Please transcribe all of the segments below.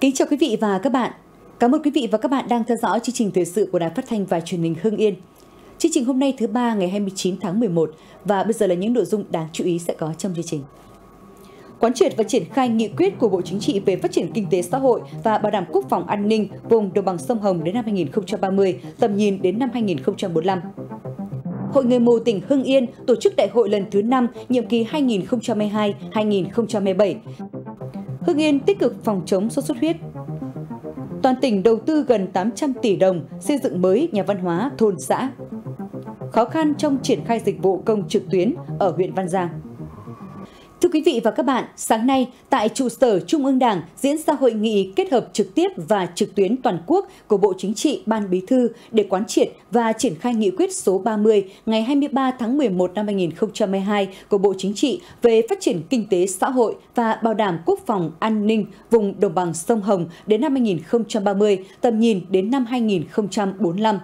Kính chào quý vị và các bạn. Cảm ơn quý vị và các bạn đang theo dõi chương trình thời sự của Đài Phát thanh và Truyền hình Hưng Yên. Chương trình hôm nay thứ ba ngày 29 tháng 11 và bây giờ là những nội dung đáng chú ý sẽ có trong chương trình. Quán triệt và triển khai nghị quyết của Bộ Chính trị về phát triển kinh tế xã hội và bảo đảm quốc phòng an ninh vùng đồng bằng sông Hồng đến năm 2030, tầm nhìn đến năm 2045. Hội người mù tỉnh Hưng Yên tổ chức đại hội lần thứ 5, nhiệm kỳ 2022-2027. Hưng Yên tích cực phòng chống sốt xuất huyết. Toàn tỉnh đầu tư gần 800 tỷ đồng xây dựng mới nhà văn hóa thôn xã. Khó khăn trong triển khai dịch vụ công trực tuyến ở huyện Văn Giang. Thưa quý vị và các bạn, sáng nay tại trụ sở Trung ương Đảng diễn ra hội nghị kết hợp trực tiếp và trực tuyến toàn quốc của Bộ Chính trị, Ban Bí thư để quán triệt và triển khai nghị quyết số 30 ngày 23 tháng 11 năm 2022 của Bộ Chính trị về phát triển kinh tế xã hội và bảo đảm quốc phòng an ninh vùng đồng bằng sông Hồng đến năm 2030, tầm nhìn đến năm 2045.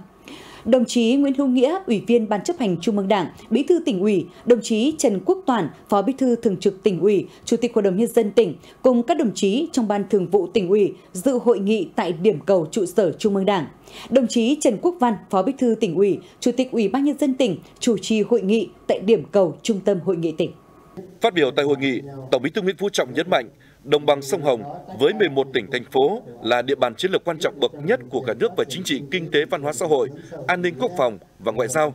Đồng chí Nguyễn Hữu Nghĩa, Ủy viên Ban chấp hành Trung ương Đảng, Bí thư tỉnh ủy, đồng chí Trần Quốc Toản, Phó Bí thư Thường trực tỉnh ủy, Chủ tịch Hội đồng Nhân dân tỉnh, cùng các đồng chí trong Ban thường vụ tỉnh ủy dự hội nghị tại điểm cầu trụ sở Trung ương Đảng. Đồng chí Trần Quốc Văn, Phó Bí thư tỉnh ủy, Chủ tịch Ủy ban Nhân dân tỉnh, chủ trì hội nghị tại điểm cầu Trung tâm Hội nghị tỉnh. Phát biểu tại hội nghị, Tổng Bí thư Nguyễn Phú Trọng nhấn mạnh, Đồng bằng sông Hồng với 11 tỉnh, thành phố là địa bàn chiến lược quan trọng bậc nhất của cả nước về chính trị, kinh tế, văn hóa xã hội, an ninh quốc phòng và ngoại giao.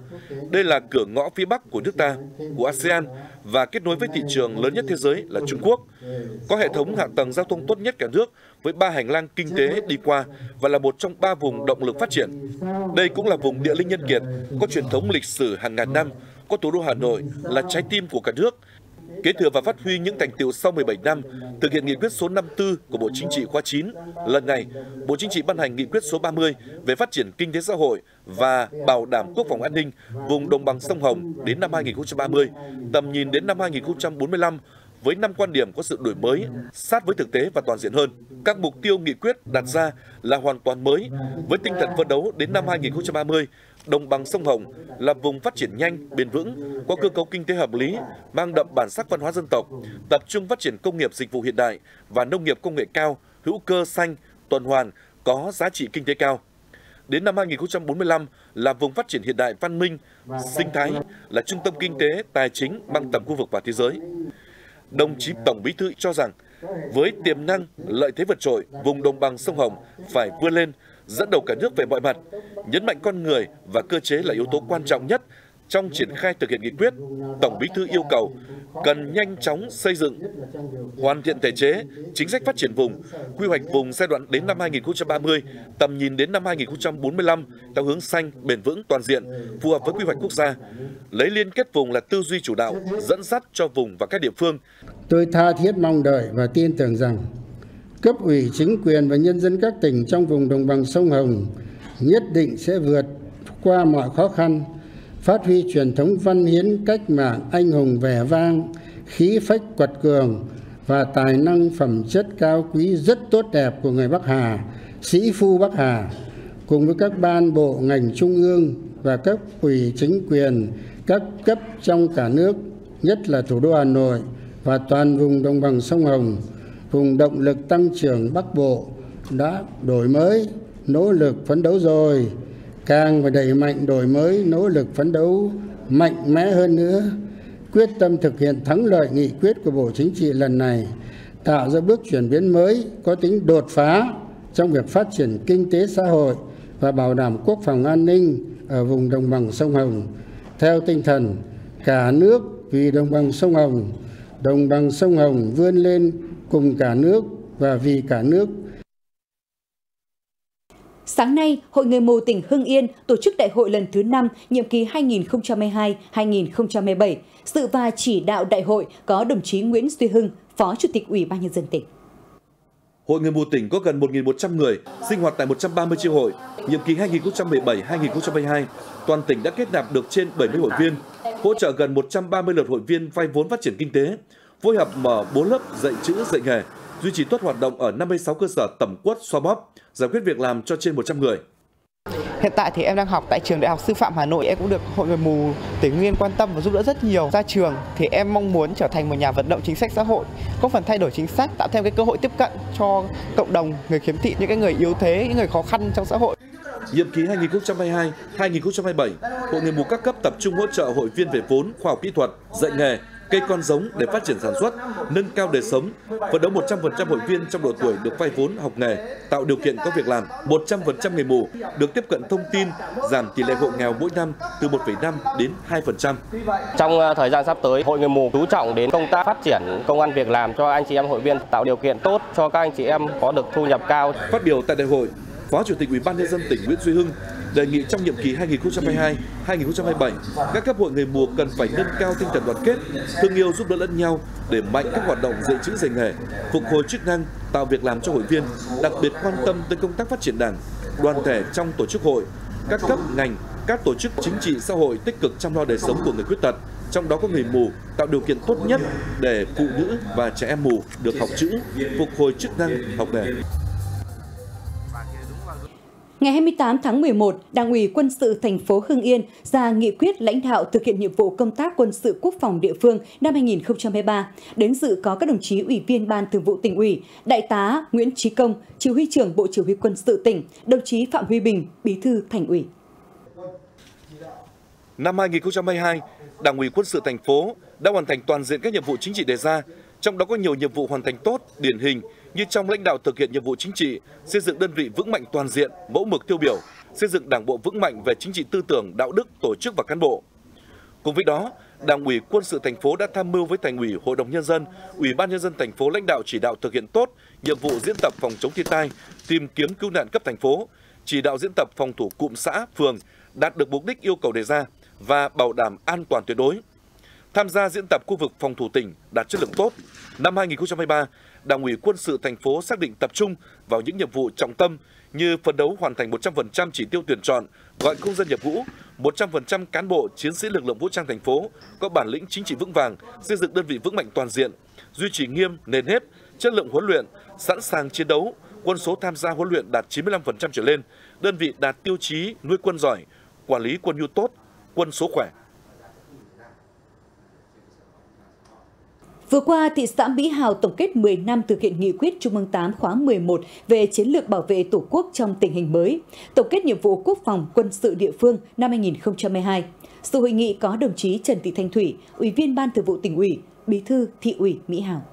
Đây là cửa ngõ phía Bắc của nước ta, của ASEAN và kết nối với thị trường lớn nhất thế giới là Trung Quốc. Có hệ thống hạ tầng giao thông tốt nhất cả nước với 3 hành lang kinh tế đi qua và là một trong 3 vùng động lực phát triển. Đây cũng là vùng địa linh nhân kiệt, có truyền thống lịch sử hàng ngàn năm, có thủ đô Hà Nội là trái tim của cả nước. Kế thừa và phát huy những thành tựu sau 17 năm thực hiện nghị quyết số 54 của Bộ Chính trị khóa 9, lần này Bộ Chính trị ban hành nghị quyết số 30 về phát triển kinh tế xã hội và bảo đảm quốc phòng an ninh vùng đồng bằng sông Hồng đến năm 2030, tầm nhìn đến năm 2045 với 5 quan điểm có sự đổi mới, sát với thực tế và toàn diện hơn. Các mục tiêu nghị quyết đặt ra là hoàn toàn mới với tinh thần phấn đấu đến năm 2030. Đồng bằng sông Hồng là vùng phát triển nhanh, bền vững, có cơ cấu kinh tế hợp lý, mang đậm bản sắc văn hóa dân tộc, tập trung phát triển công nghiệp dịch vụ hiện đại và nông nghiệp công nghệ cao, hữu cơ xanh, tuần hoàn, có giá trị kinh tế cao. Đến năm 2045 là vùng phát triển hiện đại văn minh, sinh thái, là trung tâm kinh tế, tài chính mang tầm khu vực và thế giới. Đồng chí Tổng Bí thư cho rằng, với tiềm năng, lợi thế vượt trội, vùng đồng bằng sông Hồng phải vươn lên, dẫn đầu cả nước về mọi mặt, nhấn mạnh con người và cơ chế là yếu tố quan trọng nhất trong triển khai thực hiện nghị quyết. Tổng Bí thư yêu cầu cần nhanh chóng xây dựng, hoàn thiện thể chế, chính sách phát triển vùng, quy hoạch vùng giai đoạn đến năm 2030, tầm nhìn đến năm 2045 theo hướng xanh, bền vững, toàn diện, phù hợp với quy hoạch quốc gia, lấy liên kết vùng là tư duy chủ đạo, dẫn dắt cho vùng và các địa phương. Tôi tha thiết mong đợi và tin tưởng rằng cấp ủy chính quyền và nhân dân các tỉnh trong vùng đồng bằng sông Hồng nhất định sẽ vượt qua mọi khó khăn, phát huy truyền thống văn hiến cách mạng anh hùng vẻ vang, khí phách quật cường và tài năng phẩm chất cao quý rất tốt đẹp của người Bắc Hà, sĩ phu Bắc Hà, cùng với các ban bộ ngành trung ương và các ủy chính quyền các cấp trong cả nước, nhất là thủ đô Hà Nội và toàn vùng đồng bằng sông Hồng, vùng động lực tăng trưởng Bắc Bộ đã đổi mới, nỗ lực phấn đấu rồi, càng phải đẩy mạnh đổi mới, nỗ lực phấn đấu mạnh mẽ hơn nữa, quyết tâm thực hiện thắng lợi nghị quyết của Bộ Chính trị lần này, tạo ra bước chuyển biến mới có tính đột phá trong việc phát triển kinh tế xã hội và bảo đảm quốc phòng an ninh ở vùng đồng bằng sông Hồng, theo tinh thần cả nước vì đồng bằng sông Hồng vươn lên cùng cả nước và vì cả nước. Sáng nay, Hội người mù tỉnh Hưng Yên tổ chức đại hội lần thứ 5, nhiệm kỳ 2022-2027. Dự và chỉ đạo đại hội có đồng chí Nguyễn Duy Hưng, Phó Chủ tịch Ủy ban Nhân dân tỉnh. Hội người mù tỉnh có gần 1.100 người, sinh hoạt tại 130 chi hội. Nhiệm kỳ 2017-2022, toàn tỉnh đã kết nạp được trên 70 hội viên, hỗ trợ gần 130 lượt hội viên vay vốn phát triển kinh tế, phối hợp mở 4 lớp dạy chữ dạy nghề, duy trì tốt hoạt động ở 56 cơ sở tẩm quất xoa bóp, giải quyết việc làm cho trên 100 người. Hiện tại thì em đang học tại trường Đại học Sư phạm Hà Nội. Em cũng được Hội Người mù tỉnh Hưng Yên quan tâm và giúp đỡ rất nhiều. Ra trường thì em mong muốn trở thành một nhà vận động chính sách xã hội, góp phần thay đổi chính sách, tạo thêm cái cơ hội tiếp cận cho cộng đồng người khiếm thị, những cái người yếu thế, những người khó khăn trong xã hội. Nhiệm kỳ 2022-2027, Hội Người mù các cấp tập trung hỗ trợ hội viên về vốn, khoa học kỹ thuật, dạy nghề, cây con giống để phát triển sản xuất, nâng cao đời sống, vận động 100% hội viên trong độ tuổi được vay vốn học nghề, tạo điều kiện có việc làm, 100% người mù được tiếp cận thông tin, giảm tỷ lệ hộ nghèo mỗi năm từ 1,5 đến 2%. Trong thời gian sắp tới, Hội Người mù chú trọng đến công tác phát triển công ăn việc làm cho anh chị em hội viên, tạo điều kiện tốt cho các anh chị em có được thu nhập cao. Phát biểu tại đại hội, Phó Chủ tịch Ủy ban nhân dân tỉnh Nguyễn Duy Hưng đề nghị trong nhiệm kỳ 2022-2027, các cấp hội người mù cần phải nâng cao tinh thần đoàn kết, thương yêu giúp đỡ lẫn nhau, đẩy mạnh các hoạt động dạy chữ dạy nghề, phục hồi chức năng, tạo việc làm cho hội viên, đặc biệt quan tâm tới công tác phát triển đảng, đoàn thể trong tổ chức hội, các cấp ngành, các tổ chức chính trị xã hội tích cực chăm lo đời sống của người khuyết tật, trong đó có người mù, tạo điều kiện tốt nhất để phụ nữ và trẻ em mù được học chữ, phục hồi chức năng, học nghề. Ngày 28 tháng 11, Đảng ủy Quân sự thành phố Hưng Yên ra nghị quyết lãnh đạo thực hiện nhiệm vụ công tác quân sự quốc phòng địa phương năm 2023. Đến dự có các đồng chí Ủy viên Ban Thường vụ Tỉnh ủy, Đại tá Nguyễn Trí Công, Chỉ huy trưởng Bộ Chỉ huy Quân sự tỉnh, đồng chí Phạm Huy Bình, Bí thư Thành ủy. Năm 2022, Đảng ủy Quân sự thành phố đã hoàn thành toàn diện các nhiệm vụ chính trị đề ra, trong đó có nhiều nhiệm vụ hoàn thành tốt, điển hình như trong lãnh đạo thực hiện nhiệm vụ chính trị, xây dựng đơn vị vững mạnh toàn diện, mẫu mực tiêu biểu, xây dựng Đảng bộ vững mạnh về chính trị tư tưởng, đạo đức, tổ chức và cán bộ. Cùng với đó, Đảng ủy Quân sự thành phố đã tham mưu với Thành ủy, Hội đồng nhân dân, Ủy ban nhân dân thành phố lãnh đạo chỉ đạo thực hiện tốt nhiệm vụ diễn tập phòng chống thiên tai, tìm kiếm cứu nạn cấp thành phố, chỉ đạo diễn tập phòng thủ cụm xã, phường đạt được mục đích yêu cầu đề ra và bảo đảm an toàn tuyệt đối. Tham gia diễn tập khu vực phòng thủ tỉnh đạt chất lượng tốt. Năm 2023, Đảng ủy Quân sự thành phố xác định tập trung vào những nhiệm vụ trọng tâm như phấn đấu hoàn thành 100% chỉ tiêu tuyển chọn, gọi công dân nhập ngũ, 100% cán bộ chiến sĩ lực lượng vũ trang thành phố có bản lĩnh chính trị vững vàng, xây dựng đơn vị vững mạnh toàn diện, duy trì nghiêm nền nếp, chất lượng huấn luyện, sẵn sàng chiến đấu, quân số tham gia huấn luyện đạt 95% trở lên, đơn vị đạt tiêu chí nuôi quân giỏi, quản lý quân nhu tốt, quân số khỏe. Vừa qua, thị xã Mỹ Hào tổng kết 10 năm thực hiện nghị quyết Trung ương 8 khóa 11 về chiến lược bảo vệ Tổ quốc trong tình hình mới, tổng kết nhiệm vụ quốc phòng quân sự địa phương năm 2022. Sự hội nghị có đồng chí Trần Thị Thanh Thủy, Ủy viên Ban Thường vụ Tỉnh ủy, Bí thư Thị ủy Mỹ Hào.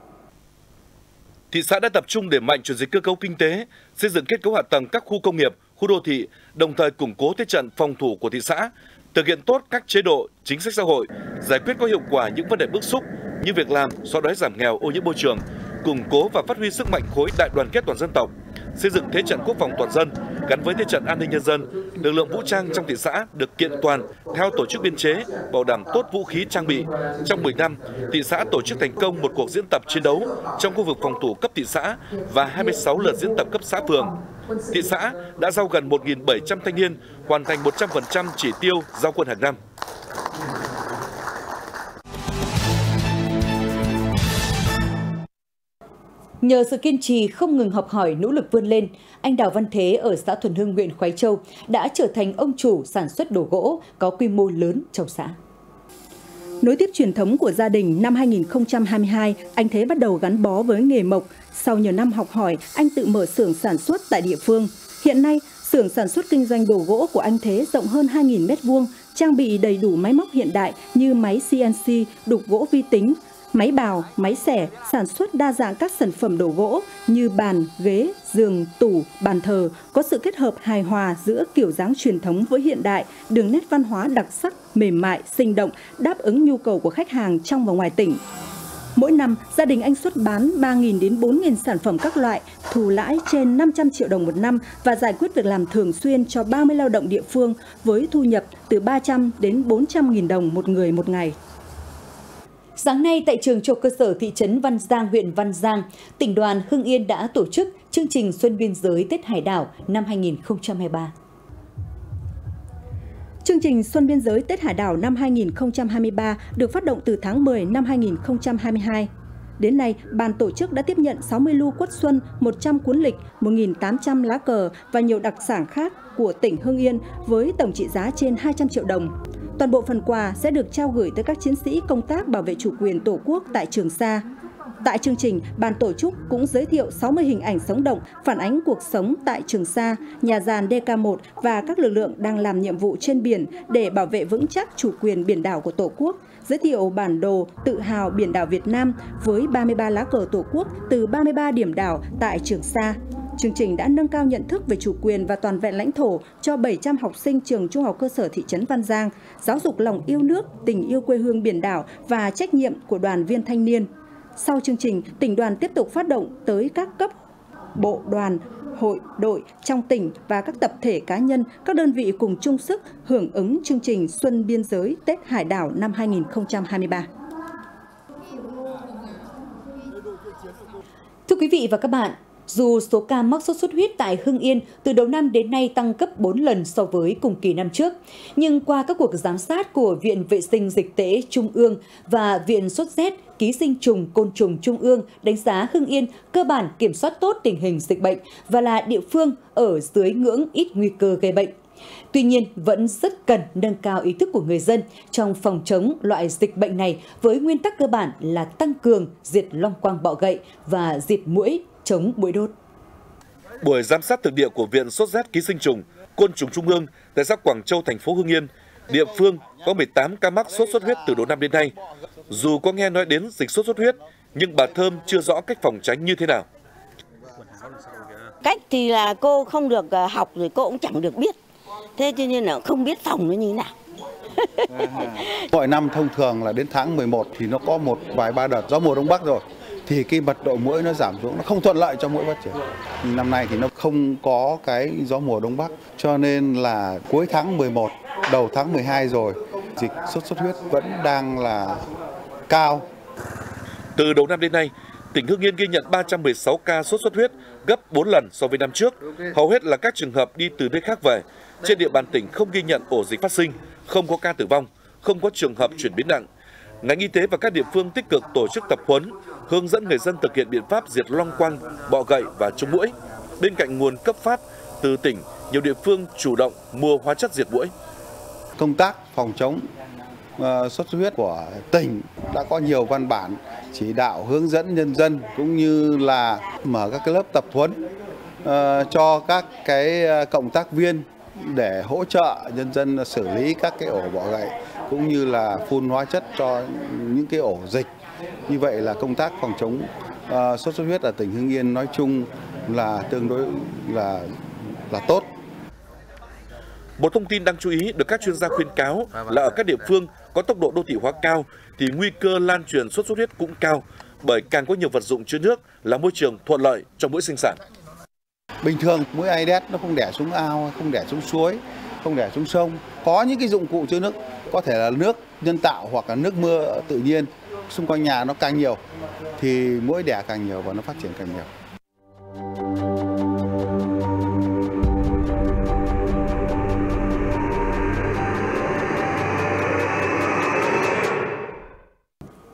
Thị xã đã tập trung đẩy mạnh chuyển dịch cơ cấu kinh tế, xây dựng kết cấu hạ tầng các khu công nghiệp, khu đô thị, đồng thời củng cố thế trận phòng thủ của thị xã, thực hiện tốt các chế độ, chính sách xã hội, giải quyết có hiệu quả những vấn đề bức xúc như việc làm, xóa đói giảm nghèo, ô nhiễm môi trường, củng cố và phát huy sức mạnh khối đại đoàn kết toàn dân tộc, xây dựng thế trận quốc phòng toàn dân gắn với thế trận an ninh nhân dân, lực lượng vũ trang trong thị xã được kiện toàn theo tổ chức biên chế, bảo đảm tốt vũ khí trang bị. Trong 10 năm, thị xã tổ chức thành công một cuộc diễn tập chiến đấu trong khu vực phòng thủ cấp thị xã và 26 lượt diễn tập cấp xã phường. Thị xã đã giao gần 1.700 thanh niên hoàn thành 100% chỉ tiêu giao quân hàng năm. Nhờ sự kiên trì không ngừng học hỏi, nỗ lực vươn lên, anh Đào Văn Thế ở xã Thuần Hưng, huyện Khoái Châu đã trở thành ông chủ sản xuất đồ gỗ có quy mô lớn trong xã. Nối tiếp truyền thống của gia đình, năm 2022, anh Thế bắt đầu gắn bó với nghề mộc. Sau nhiều năm học hỏi, anh tự mở xưởng sản xuất tại địa phương. Hiện nay, xưởng sản xuất kinh doanh đồ gỗ của anh Thế rộng hơn 2.000 m², trang bị đầy đủ máy móc hiện đại như máy CNC, đục gỗ vi tính, máy bào, máy xẻ, sản xuất đa dạng các sản phẩm đồ gỗ như bàn, ghế, giường, tủ, bàn thờ, có sự kết hợp hài hòa giữa kiểu dáng truyền thống với hiện đại, đường nét văn hóa đặc sắc, mềm mại, sinh động, đáp ứng nhu cầu của khách hàng trong và ngoài tỉnh. Mỗi năm, gia đình anh xuất bán 3.000 đến 4.000 sản phẩm các loại, thu lãi trên 500 triệu đồng một năm và giải quyết việc làm thường xuyên cho 30 lao động địa phương với thu nhập từ 300 đến 400.000 đồng một người một ngày. Sáng nay, tại trường trung học cơ sở thị trấn Văn Giang, huyện Văn Giang, tỉnh đoàn Hưng Yên đã tổ chức chương trình Xuân Biên giới Tết Hải đảo năm 2023. Chương trình Xuân Biên giới Tết Hải đảo năm 2023 được phát động từ tháng 10 năm 2022. Đến nay, ban tổ chức đã tiếp nhận 60 lu quất xuân, 100 cuốn lịch, 1.800 lá cờ và nhiều đặc sản khác của tỉnh Hưng Yên với tổng trị giá trên 200 triệu đồng. Toàn bộ phần quà sẽ được trao gửi tới các chiến sĩ công tác bảo vệ chủ quyền Tổ quốc tại Trường Sa. Tại chương trình, ban tổ chức cũng giới thiệu 60 hình ảnh sống động phản ánh cuộc sống tại Trường Sa, nhà giàn DK1 và các lực lượng đang làm nhiệm vụ trên biển để bảo vệ vững chắc chủ quyền biển đảo của Tổ quốc, giới thiệu bản đồ tự hào biển đảo Việt Nam với 33 lá cờ Tổ quốc từ 33 điểm đảo tại Trường Sa. Chương trình đã nâng cao nhận thức về chủ quyền và toàn vẹn lãnh thổ cho 700 học sinh trường Trung học cơ sở thị trấn Văn Giang, giáo dục lòng yêu nước, tình yêu quê hương biển đảo và trách nhiệm của đoàn viên thanh niên. Sau chương trình, tỉnh đoàn tiếp tục phát động tới các cấp, bộ, đoàn, hội, đội trong tỉnh và các tập thể cá nhân, các đơn vị cùng chung sức hưởng ứng chương trình Xuân Biên giới Tết Hải đảo năm 2023. Thưa quý vị và các bạn, dù số ca mắc sốt xuất huyết tại Hưng Yên từ đầu năm đến nay tăng gấp 4 lần so với cùng kỳ năm trước, nhưng qua các cuộc giám sát của Viện Vệ sinh Dịch tễ Trung ương và Viện Sốt rét Ký sinh trùng Côn trùng Trung ương đánh giá Hưng Yên cơ bản kiểm soát tốt tình hình dịch bệnh và là địa phương ở dưới ngưỡng ít nguy cơ gây bệnh. Tuy nhiên, vẫn rất cần nâng cao ý thức của người dân trong phòng chống loại dịch bệnh này với nguyên tắc cơ bản là tăng cường diệt long quang bọ gậy và diệt muỗi, chống muỗi đốt. Buổi giám sát thực địa của Viện Sốt rét Ký sinh trùng Côn trùng Trung ương tại xã Quảng Châu, thành phố Hưng Yên, địa phương có 18 ca mắc sốt xuất huyết từ đầu năm đến nay. Dù có nghe nói đến dịch sốt xuất huyết, nhưng bà Thơm chưa rõ cách phòng tránh như thế nào. Cách thì là cô không được học rồi cô cũng chẳng được biết. Thế cho nên là không biết phòng nó như thế nào. Mỗi năm thông thường là đến tháng 11 thì nó có một vài ba đợt gió mùa Đông Bắc rồi. Thì cái mật độ muỗi nó giảm xuống, nó không thuận lợi cho muỗi phát triển. Năm nay thì nó không có cái gió mùa Đông Bắc, cho nên là cuối tháng 11, đầu tháng 12 rồi, dịch sốt xuất huyết vẫn đang là cao. Từ đầu năm đến nay, tỉnh Hưng Yên ghi nhận 316 ca sốt xuất huyết, gấp 4 lần so với năm trước. Hầu hết là các trường hợp đi từ nơi khác về. Trên địa bàn tỉnh không ghi nhận ổ dịch phát sinh, không có ca tử vong, không có trường hợp chuyển biến nặng. Ngành y tế và các địa phương tích cực tổ chức tập huấn, hướng dẫn người dân thực hiện biện pháp diệt long quăng, bọ gậy và chống muỗi. Bên cạnh nguồn cấp phát từ tỉnh, nhiều địa phương chủ động mua hóa chất diệt muỗi. Công tác phòng chống sốt xuất huyết của tỉnh đã có nhiều văn bản chỉ đạo hướng dẫn nhân dân cũng như là mở các cái lớp tập huấn cho các cái cộng tác viên để hỗ trợ nhân dân xử lý các cái ổ bọ gậy cũng như là phun hóa chất cho những cái ổ dịch. Như vậy là công tác phòng chống sốt xuất huyết ở tỉnh Hưng Yên nói chung là tương đối là tốt. Một thông tin đáng chú ý được các chuyên gia khuyến cáo là ở các địa phương có tốc độ đô thị hóa cao thì nguy cơ lan truyền sốt xuất huyết cũng cao, bởi càng có nhiều vật dụng chứa nước là môi trường thuận lợi cho muỗi sinh sản. Bình thường muỗi Aedes nó không đẻ xuống ao, không đẻ xuống suối, không đẻ xuống sông. Có những cái dụng cụ chứa nước, có thể là nước nhân tạo hoặc là nước mưa tự nhiên xung quanh nhà nó càng nhiều thì muỗi đẻ càng nhiều và nó phát triển càng nhiều.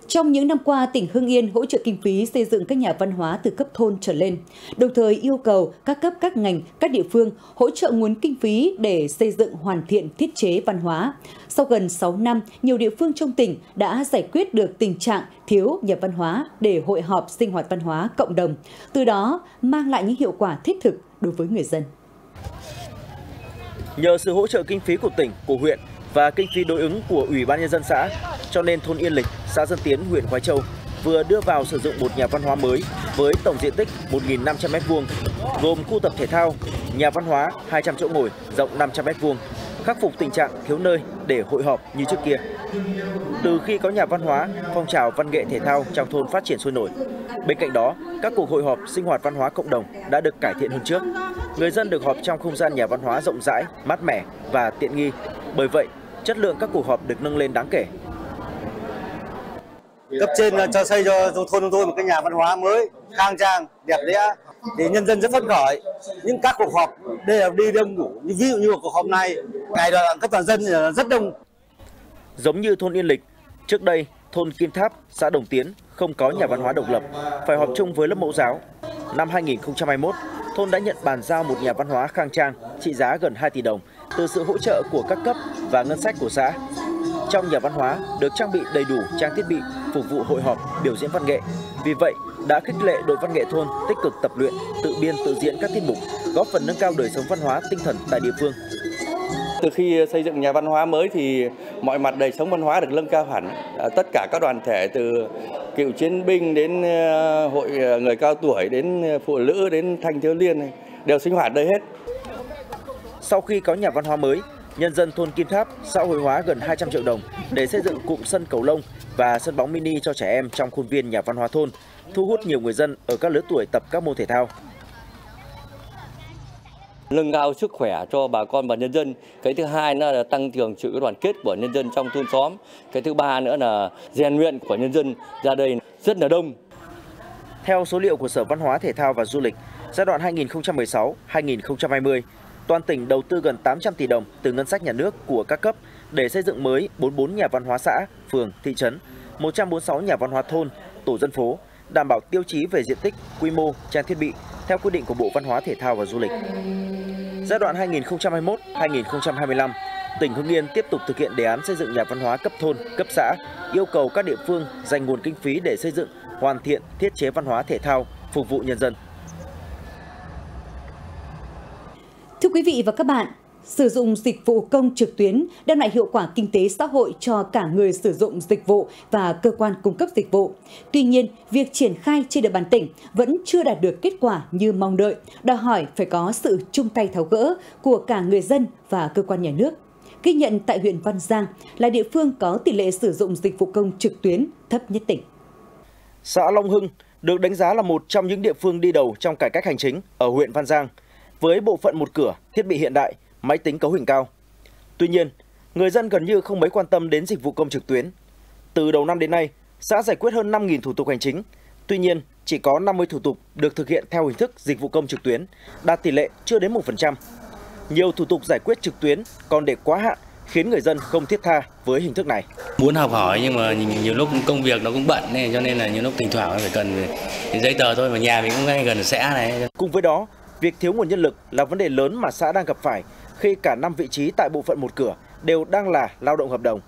Trong những năm qua, tỉnh Hưng Yên hỗ trợ kinh phí xây dựng các nhà văn hóa từ cấp thôn trở lên, đồng thời yêu cầu các cấp, các ngành, các địa phương hỗ trợ nguồn kinh phí để xây dựng hoàn thiện thiết chế văn hóa. Sau gần 6 năm, nhiều địa phương trong tỉnh đã giải quyết được tình trạng thiếu nhà văn hóa để hội họp sinh hoạt văn hóa cộng đồng, từ đó mang lại những hiệu quả thiết thực đối với người dân. Nhờ sự hỗ trợ kinh phí của tỉnh, của huyện và kinh phí đối ứng của Ủy ban Nhân dân xã, cho nên thôn Yên Lịch, xã Dân Tiến, huyện Khói Châu vừa đưa vào sử dụng một nhà văn hóa mới với tổng diện tích 1.500 m², gồm khu tập thể thao, nhà văn hóa 200 chỗ ngồi rộng 500 m², khắc phục tình trạng thiếu nơi để hội họp như trước kia. Từ khi có nhà văn hóa, phong trào văn nghệ thể thao trong thôn phát triển sôi nổi. Bên cạnh đó, các cuộc hội họp sinh hoạt văn hóa cộng đồng đã được cải thiện hơn trước. Người dân được họp trong không gian nhà văn hóa rộng rãi, mát mẻ và tiện nghi. Bởi vậy, chất lượng các cuộc họp được nâng lên đáng kể. Cấp trên cho xây cho thôn chúng tôi một cái nhà văn hóa mới, khang trang, đẹp đẽ thì nhân dân rất phấn khởi. Những các cuộc họp đây là đi đông đủ, ví dụ như cuộc họp này, ngày đoàn các toàn dân rất đông. Giống như thôn Yên Lịch, trước đây thôn Kim Tháp, xã Đồng Tiến không có nhà văn hóa độc lập, phải họp chung với lớp mẫu giáo. Năm 2021, thôn đã nhận bàn giao một nhà văn hóa khang trang trị giá gần 2 tỷ đồng từ sự hỗ trợ của các cấp và ngân sách của xã. Trong nhà văn hóa được trang bị đầy đủ trang thiết bị phục vụ hội họp, biểu diễn văn nghệ. Vì vậy, đã khích lệ đội văn nghệ thôn tích cực tập luyện, tự biên tự diễn các tiết mục, góp phần nâng cao đời sống văn hóa tinh thần tại địa phương. Từ khi xây dựng nhà văn hóa mới thì mọi mặt đời sống văn hóa được nâng cao hẳn. Tất cả các đoàn thể từ cựu chiến binh đến hội người cao tuổi, đến phụ nữ, đến thanh thiếu niên đều sinh hoạt đây hết. Sau khi có nhà văn hóa mới, nhân dân thôn Kim Tháp xã hội hóa gần 200 triệu đồng để xây dựng cụm sân cầu lông và sân bóng mini cho trẻ em trong khuôn viên nhà văn hóa thôn, thu hút nhiều người dân ở các lứa tuổi tập các môn thể thao. Nâng cao sức khỏe cho bà con và nhân dân. Cái thứ hai nữa là tăng cường sự đoàn kết của nhân dân trong thôn xóm. Cái thứ ba nữa là rèn luyện của nhân dân ra đây rất là đông. Theo số liệu của Sở Văn hóa Thể thao và Du lịch, giai đoạn 2016-2020, toàn tỉnh đầu tư gần 800 tỷ đồng từ ngân sách nhà nước của các cấp để xây dựng mới 44 nhà văn hóa xã, phường, thị trấn, 146 nhà văn hóa thôn, tổ dân phố, đảm bảo tiêu chí về diện tích, quy mô, trang thiết bị theo quy định của Bộ Văn hóa Thể thao và Du lịch. Giai đoạn 2021-2025, tỉnh Hưng Yên tiếp tục thực hiện đề án xây dựng nhà văn hóa cấp thôn, cấp xã, yêu cầu các địa phương dành nguồn kinh phí để xây dựng, hoàn thiện thiết chế văn hóa thể thao phục vụ nhân dân. Thưa quý vị và các bạn, sử dụng dịch vụ công trực tuyến đem lại hiệu quả kinh tế xã hội cho cả người sử dụng dịch vụ và cơ quan cung cấp dịch vụ. Tuy nhiên, việc triển khai trên địa bàn tỉnh vẫn chưa đạt được kết quả như mong đợi, đòi hỏi phải có sự chung tay tháo gỡ của cả người dân và cơ quan nhà nước. Ghi nhận tại huyện Văn Giang là địa phương có tỷ lệ sử dụng dịch vụ công trực tuyến thấp nhất tỉnh. Xã Long Hưng được đánh giá là một trong những địa phương đi đầu trong cải cách hành chính ở huyện Văn Giang, với bộ phận một cửa, thiết bị hiện đại, máy tính cấu hình cao. Tuy nhiên, người dân gần như không mấy quan tâm đến dịch vụ công trực tuyến. Từ đầu năm đến nay, xã giải quyết hơn 5.000 thủ tục hành chính. Tuy nhiên, chỉ có 50 thủ tục được thực hiện theo hình thức dịch vụ công trực tuyến, đạt tỷ lệ chưa đến 1%. Nhiều thủ tục giải quyết trực tuyến còn để quá hạn, khiến người dân không thiết tha với hình thức này. Muốn học hỏi nhưng mà nhiều lúc công việc nó cũng bận nên cho nên là nhiều lúc thỉnh thoảng phải cần giấy tờ thôi, mà nhà mình cũng ngay gần xã này. Cùng với đó, việc thiếu nguồn nhân lực là vấn đề lớn mà xã đang gặp phải, khi cả 5 vị trí tại bộ phận một cửa đều đang là lao động hợp đồng.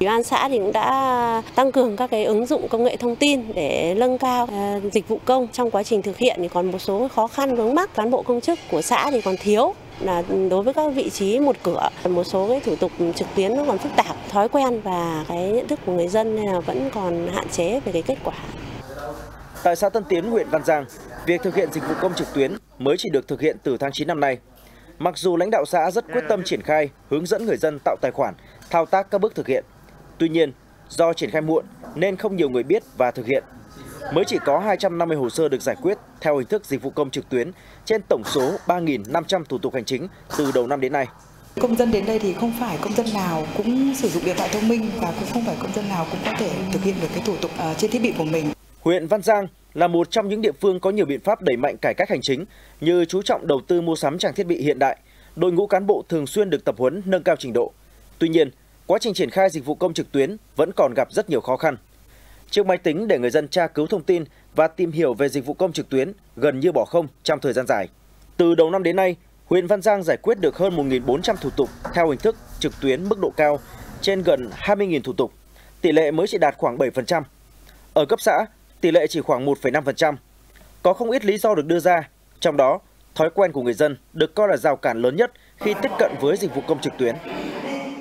Ủy ban xã thì cũng đã tăng cường các cái ứng dụng công nghệ thông tin để nâng cao dịch vụ công. Trong quá trình thực hiện thì còn một số khó khăn vướng mắc, cán bộ công chức của xã thì còn thiếu là đối với các vị trí một cửa, một số cái thủ tục trực tuyến nó còn phức tạp, thói quen và cái nhận thức của người dân vẫn còn hạn chế về cái kết quả. Tại xã Tân Tiến, huyện Văn Giang, việc thực hiện dịch vụ công trực tuyến mới chỉ được thực hiện từ tháng 9 năm nay. Mặc dù lãnh đạo xã rất quyết tâm triển khai, hướng dẫn người dân tạo tài khoản, thao tác các bước thực hiện. Tuy nhiên, do triển khai muộn nên không nhiều người biết và thực hiện. Mới chỉ có 250 hồ sơ được giải quyết theo hình thức dịch vụ công trực tuyến trên tổng số 3.500 thủ tục hành chính từ đầu năm đến nay. Công dân đến đây thì không phải công dân nào cũng sử dụng điện thoại thông minh và cũng không phải công dân nào cũng có thể thực hiện được cái thủ tục trên thiết bị của mình. Huyện Văn Giang là một trong những địa phương có nhiều biện pháp đẩy mạnh cải cách hành chính như chú trọng đầu tư mua sắm trang thiết bị hiện đại, đội ngũ cán bộ thường xuyên được tập huấn nâng cao trình độ. Tuy nhiên, quá trình triển khai dịch vụ công trực tuyến vẫn còn gặp rất nhiều khó khăn. Chiếc máy tính để người dân tra cứu thông tin và tìm hiểu về dịch vụ công trực tuyến gần như bỏ không trong thời gian dài. Từ đầu năm đến nay, huyện Văn Giang giải quyết được hơn 1.400 thủ tục theo hình thức trực tuyến mức độ cao trên gần 20.000 thủ tục. Tỷ lệ mới chỉ đạt khoảng 7%. Ở cấp xã, tỷ lệ chỉ khoảng 1,5%. Có không ít lý do được đưa ra, trong đó thói quen của người dân được coi là rào cản lớn nhất khi tiếp cận với dịch vụ công trực tuyến.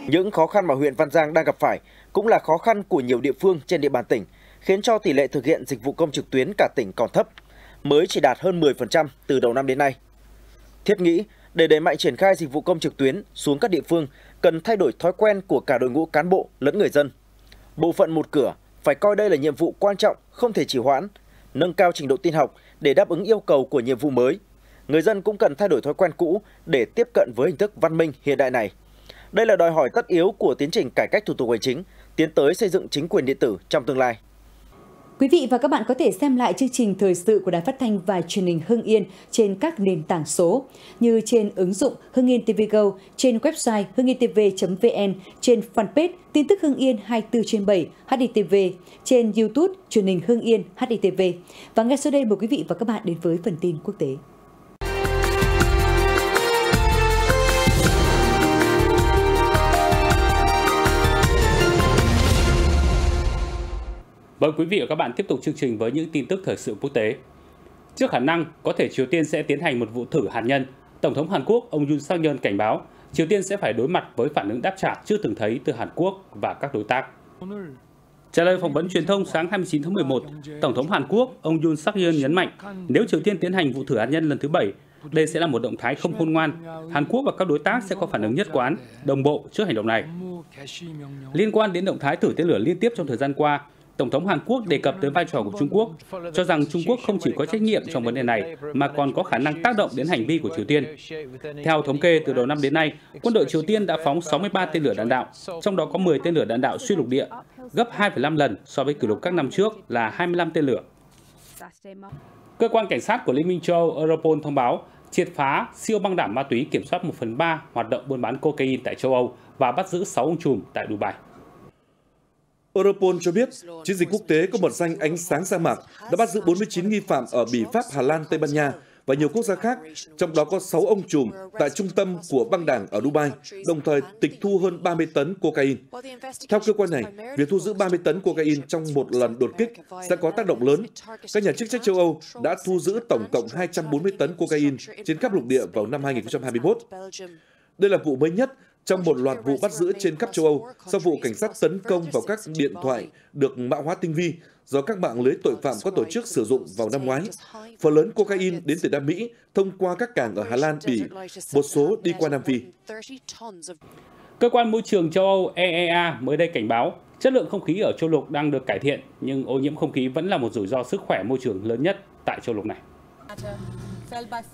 Những khó khăn mà huyện Văn Giang đang gặp phải cũng là khó khăn của nhiều địa phương trên địa bàn tỉnh, khiến cho tỷ lệ thực hiện dịch vụ công trực tuyến cả tỉnh còn thấp, mới chỉ đạt hơn 10% từ đầu năm đến nay. Thiết nghĩ, để đẩy mạnh triển khai dịch vụ công trực tuyến xuống các địa phương, cần thay đổi thói quen của cả đội ngũ cán bộ lẫn người dân. Bộ phận một cửa phải coi đây là nhiệm vụ quan trọng, không thể trì hoãn, nâng cao trình độ tin học để đáp ứng yêu cầu của nhiệm vụ mới. Người dân cũng cần thay đổi thói quen cũ để tiếp cận với hình thức văn minh hiện đại này. Đây là đòi hỏi tất yếu của tiến trình cải cách thủ tục hành chính, tiến tới xây dựng chính quyền điện tử trong tương lai. Quý vị và các bạn có thể xem lại chương trình thời sự của Đài Phát thanh và Truyền hình Hưng Yên trên các nền tảng số như trên ứng dụng Hưng Yên TV Go, trên website hungyentv.vn, trên fanpage Tin tức Hưng Yên 24/7 HYTV, trên YouTube Truyền hình Hưng Yên HYTV. Và ngay sau đây mời quý vị và các bạn đến với phần tin quốc tế. Mời quý vị và các bạn tiếp tục chương trình với những tin tức thời sự quốc tế. Trước khả năng có thể Triều Tiên sẽ tiến hành một vụ thử hạt nhân, Tổng thống Hàn Quốc ông Yoon Suk Yeol cảnh báo Triều Tiên sẽ phải đối mặt với phản ứng đáp trả chưa từng thấy từ Hàn Quốc và các đối tác. Trả lời phỏng vấn truyền thông sáng 29 tháng 11, Tổng thống Hàn Quốc ông Yoon Suk Yeol nhấn mạnh nếu Triều Tiên tiến hành vụ thử hạt nhân lần thứ 7, đây sẽ là một động thái không khôn ngoan. Hàn Quốc và các đối tác sẽ có phản ứng nhất quán, đồng bộ trước hành động này. Liên quan đến động thái thử tên lửa liên tiếp trong thời gian qua, Tổng thống Hàn Quốc đề cập tới vai trò của Trung Quốc, cho rằng Trung Quốc không chỉ có trách nhiệm trong vấn đề này mà còn có khả năng tác động đến hành vi của Triều Tiên. Theo thống kê, từ đầu năm đến nay, quân đội Triều Tiên đã phóng 63 tên lửa đạn đạo, trong đó có 10 tên lửa đạn đạo xuyên lục địa, gấp 2,5 lần so với kỷ lục các năm trước là 25 tên lửa. Cơ quan cảnh sát của Liên minh châu Âu Europol thông báo triệt phá siêu băng đảng ma túy kiểm soát 1/3 hoạt động buôn bán cocaine tại châu Âu và bắt giữ 6 ông trùm tại Dubai. Europol cho biết, chiến dịch quốc tế có mật danh ánh sáng sa mạc đã bắt giữ 49 nghi phạm ở Bỉ, Pháp, Hà Lan, Tây Ban Nha và nhiều quốc gia khác, trong đó có 6 ông trùm tại trung tâm của băng đảng ở Dubai, đồng thời tịch thu hơn 30 tấn cocaine. Theo cơ quan này, việc thu giữ 30 tấn cocaine trong một lần đột kích sẽ có tác động lớn. Các nhà chức trách châu Âu đã thu giữ tổng cộng 240 tấn cocaine trên khắp lục địa vào năm 2021. Đây là vụ mới nhất trong một loạt vụ bắt giữ trên khắp châu Âu sau vụ cảnh sát tấn công vào các điện thoại được mã hóa tinh vi do các mạng lưới tội phạm có tổ chức sử dụng vào năm ngoái. Phần lớn cocaine đến từ Nam Mỹ thông qua các cảng ở Hà Lan, Bỉ, một số đi qua Nam Phi. Cơ quan môi trường châu Âu EEA mới đây cảnh báo chất lượng không khí ở châu lục đang được cải thiện, nhưng ô nhiễm không khí vẫn là một rủi ro sức khỏe môi trường lớn nhất tại châu lục này.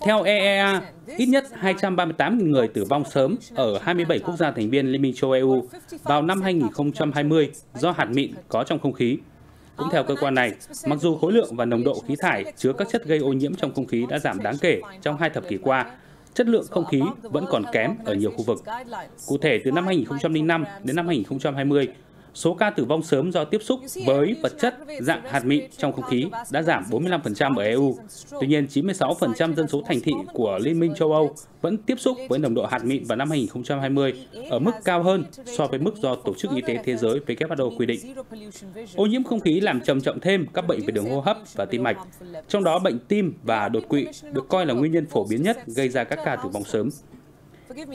Theo EEA, ít nhất 238.000 người tử vong sớm ở 27 quốc gia thành viên Liên minh châu EU vào năm 2020 do hạt mịn có trong không khí. Cũng theo cơ quan này, mặc dù khối lượng và nồng độ khí thải chứa các chất gây ô nhiễm trong không khí đã giảm đáng kể trong 2 thập kỷ qua, chất lượng không khí vẫn còn kém ở nhiều khu vực. Cụ thể, từ năm 2005 đến năm 2020, số ca tử vong sớm do tiếp xúc với vật chất dạng hạt mịn trong không khí đã giảm 45% ở EU. Tuy nhiên, 96% dân số thành thị của Liên minh châu Âu vẫn tiếp xúc với nồng độ hạt mịn vào năm 2020 ở mức cao hơn so với mức do Tổ chức Y tế Thế giới WHO quy định. Ô nhiễm không khí làm trầm trọng thêm các bệnh về đường hô hấp và tim mạch, trong đó bệnh tim và đột quỵ được coi là nguyên nhân phổ biến nhất gây ra các ca tử vong sớm.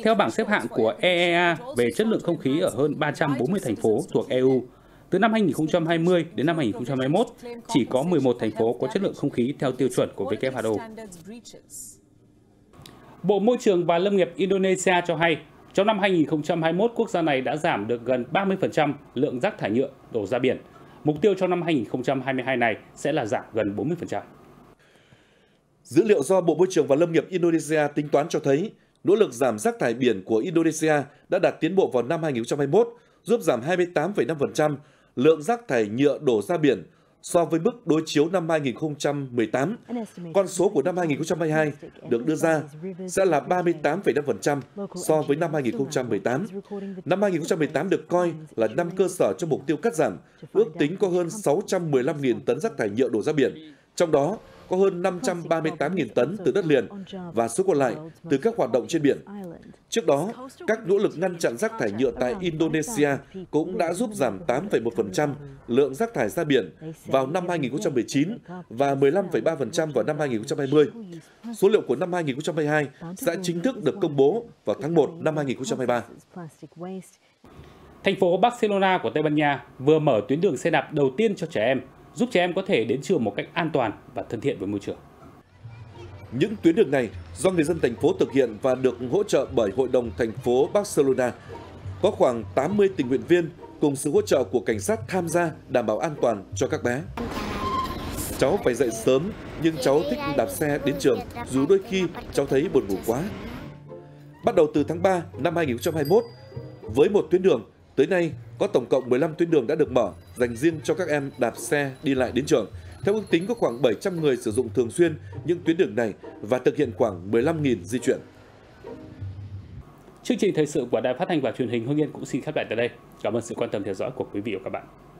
Theo bảng xếp hạng của EEA về chất lượng không khí ở hơn 340 thành phố thuộc EU, từ năm 2020 đến năm 2021, chỉ có 11 thành phố có chất lượng không khí theo tiêu chuẩn của WHO. Bộ Môi trường và Lâm nghiệp Indonesia cho hay, trong năm 2021, quốc gia này đã giảm được gần 30% lượng rác thải nhựa đổ ra biển. Mục tiêu cho năm 2022 này sẽ là giảm gần 40%. Dữ liệu do Bộ Môi trường và Lâm nghiệp Indonesia tính toán cho thấy, nỗ lực giảm rác thải biển của Indonesia đã đạt tiến bộ vào năm 2021, giúp giảm 28,5% lượng rác thải nhựa đổ ra biển so với mức đối chiếu năm 2018. Con số của năm 2022 được đưa ra sẽ là 38,5% so với năm 2018. Năm 2018 được coi là năm cơ sở cho mục tiêu cắt giảm, ước tính có hơn 615.000 tấn rác thải nhựa đổ ra biển, trong đó có hơn 538.000 tấn từ đất liền và số còn lại từ các hoạt động trên biển. Trước đó, các nỗ lực ngăn chặn rác thải nhựa tại Indonesia cũng đã giúp giảm 8,1% lượng rác thải ra biển vào năm 2019 và 15,3% vào năm 2020. Số liệu của năm 2022 sẽ chính thức được công bố vào tháng 1 năm 2023. Thành phố Barcelona của Tây Ban Nha vừa mở tuyến đường xe đạp đầu tiên cho trẻ em, giúp trẻ em có thể đến trường một cách an toàn và thân thiện với môi trường. Những tuyến đường này do người dân thành phố thực hiện và được hỗ trợ bởi Hội đồng thành phố Barcelona. Có khoảng 80 tình nguyện viên cùng sự hỗ trợ của cảnh sát tham gia đảm bảo an toàn cho các bé. Cháu phải dậy sớm nhưng cháu thích đạp xe đến trường dù đôi khi cháu thấy buồn ngủ quá. Bắt đầu từ tháng 3 năm 2021, với một tuyến đường, tới nay, có tổng cộng 15 tuyến đường đã được mở dành riêng cho các em đạp xe đi lại đến trường. Theo ước tính, có khoảng 700 người sử dụng thường xuyên những tuyến đường này và thực hiện khoảng 15.000 di chuyển. Chương trình thời sự của Đài Phát thanh và Truyền hình Hưng Yên cũng xin khép lại tại đây. Cảm ơn sự quan tâm theo dõi của quý vị và các bạn.